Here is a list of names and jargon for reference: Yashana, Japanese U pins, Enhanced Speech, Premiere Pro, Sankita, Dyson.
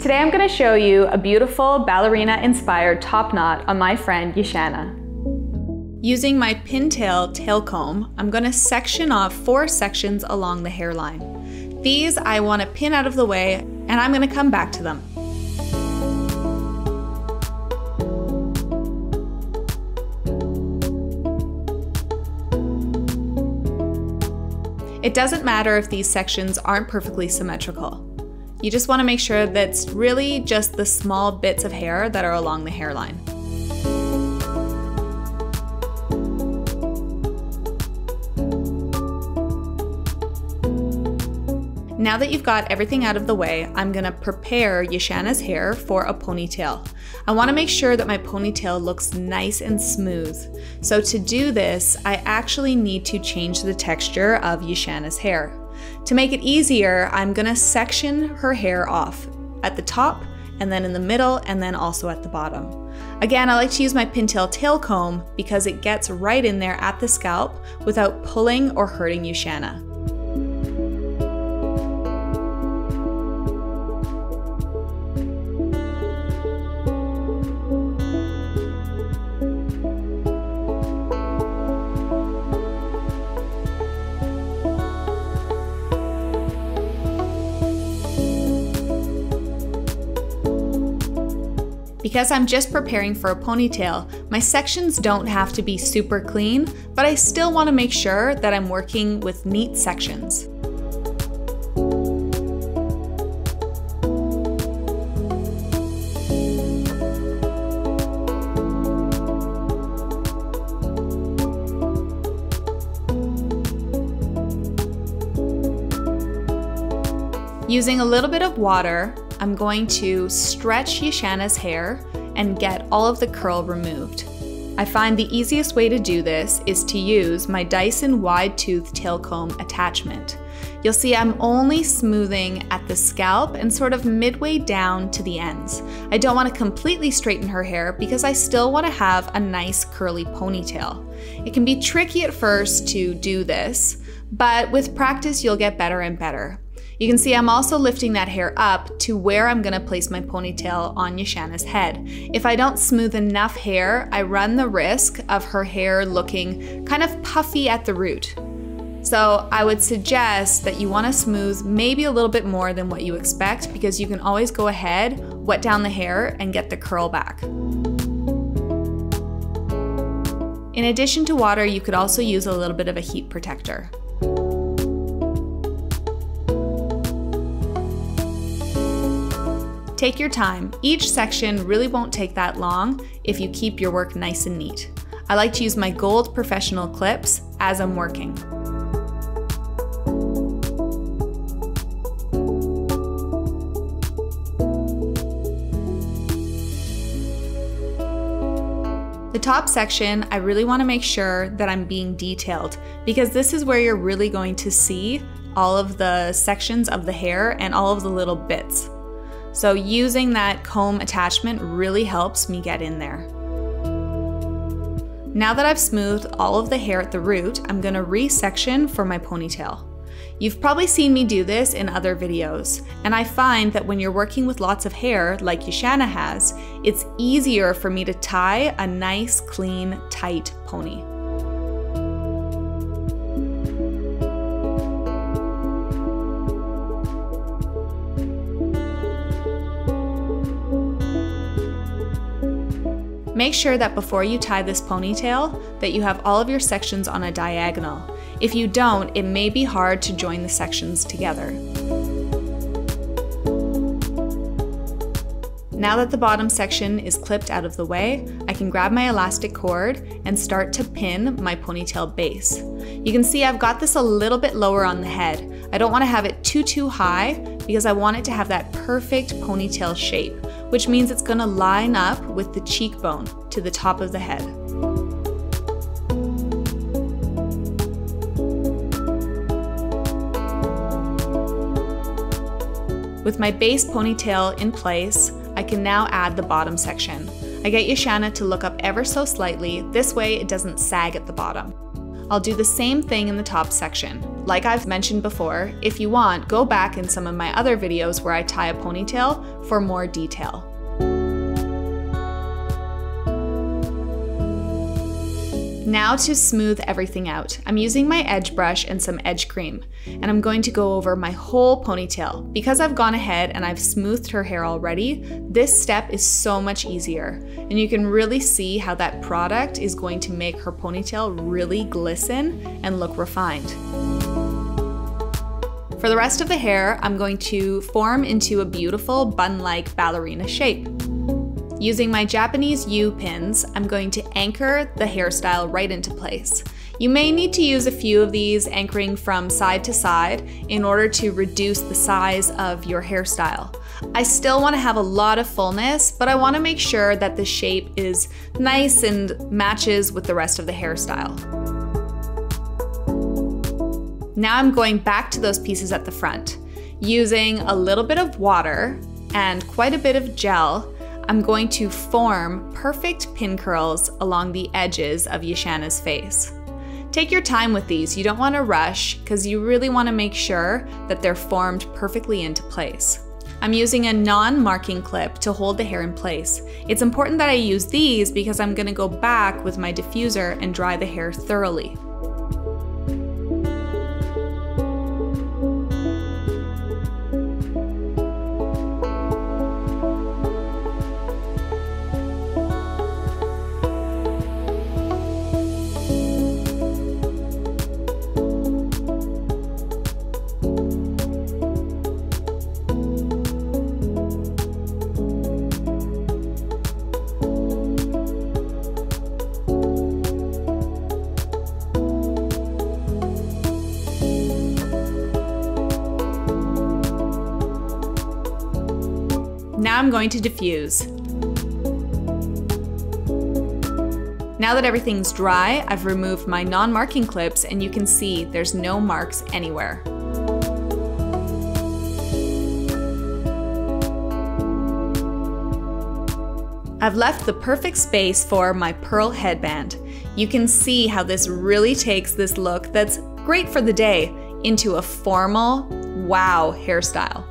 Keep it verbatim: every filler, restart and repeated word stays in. Today I'm going to show you a beautiful ballerina-inspired top knot on my friend Yashana. Using my pintail tail comb, I'm going to section off four sections along the hairline. These I want to pin out of the way, and I'm going to come back to them. It doesn't matter if these sections aren't perfectly symmetrical. You just want to make sure that it's really just the small bits of hair that are along the hairline. Now that you've got everything out of the way, I'm going to prepare Yashana's hair for a ponytail. I want to make sure that my ponytail looks nice and smooth. So to do this, I actually need to change the texture of Yashana's hair. To make it easier, I'm gonna section her hair off at the top, and then in the middle, and then also at the bottom. Again, I like to use my pintail tail comb because it gets right in there at the scalp without pulling or hurting Yashana. Because I'm just preparing for a ponytail, my sections don't have to be super clean, but I still want to make sure that I'm working with neat sections. Using a little bit of water, I'm going to stretch Yashana's hair and get all of the curl removed. I find the easiest way to do this is to use my Dyson wide tooth tail comb attachment. You'll see I'm only smoothing at the scalp and sort of midway down to the ends. I don't want to completely straighten her hair because I still want to have a nice curly ponytail. It can be tricky at first to do this, but with practice you'll get better and better. You can see I'm also lifting that hair up to where I'm gonna place my ponytail on Yashana's head. If I don't smooth enough hair, I run the risk of her hair looking kind of puffy at the root. So I would suggest that you wanna smooth maybe a little bit more than what you expect, because you can always go ahead, wet down the hair, and get the curl back. In addition to water, you could also use a little bit of a heat protector. Take your time. Each section really won't take that long if you keep your work nice and neat. I like to use my gold professional clips as I'm working. The top section, I really want to make sure that I'm being detailed, because this is where you're really going to see all of the sections of the hair and all of the little bits. So using that comb attachment really helps me get in there. Now that I've smoothed all of the hair at the root, I'm gonna re-section for my ponytail. You've probably seen me do this in other videos, and I find that when you're working with lots of hair, like Yashana has, it's easier for me to tie a nice, clean, tight pony. Make sure that before you tie this ponytail that you have all of your sections on a diagonal. If you don't, it may be hard to join the sections together. Now that the bottom section is clipped out of the way, I can grab my elastic cord and start to pin my ponytail base. You can see I've got this a little bit lower on the head. I don't want to have it too, too high because I want it to have that perfect ponytail shape, which means it's gonna line up with the cheekbone to the top of the head. With my base ponytail in place, I can now add the bottom section. I get Yashana to look up ever so slightly, this way it doesn't sag at the bottom. I'll do the same thing in the top section. Like I've mentioned before, if you want, go back in some of my other videos where I tie a ponytail for more detail. Now to smooth everything out, I'm using my edge brush and some edge cream, and I'm going to go over my whole ponytail. Because I've gone ahead and I've smoothed her hair already, this step is so much easier, and you can really see how that product is going to make her ponytail really glisten and look refined. For the rest of the hair, I'm going to form into a beautiful bun-like ballerina shape. Using my Japanese U pins, I'm going to anchor the hairstyle right into place. You may need to use a few of these, anchoring from side to side in order to reduce the size of your hairstyle. I still want to have a lot of fullness, but I want to make sure that the shape is nice and matches with the rest of the hairstyle. Now I'm going back to those pieces at the front. Using a little bit of water and quite a bit of gel, I'm going to form perfect pin curls along the edges of Yashana's face. Take your time with these, you don't want to rush because you really want to make sure that they're formed perfectly into place. I'm using a non-marking clip to hold the hair in place. It's important that I use these because I'm going to go back with my diffuser and dry the hair thoroughly. Now I'm going to diffuse. Now that everything's dry, I've removed my non-marking clips and you can see there's no marks anywhere. I've left the perfect space for my pearl headband. You can see how this really takes this look that's great for the day into a formal, wow hairstyle.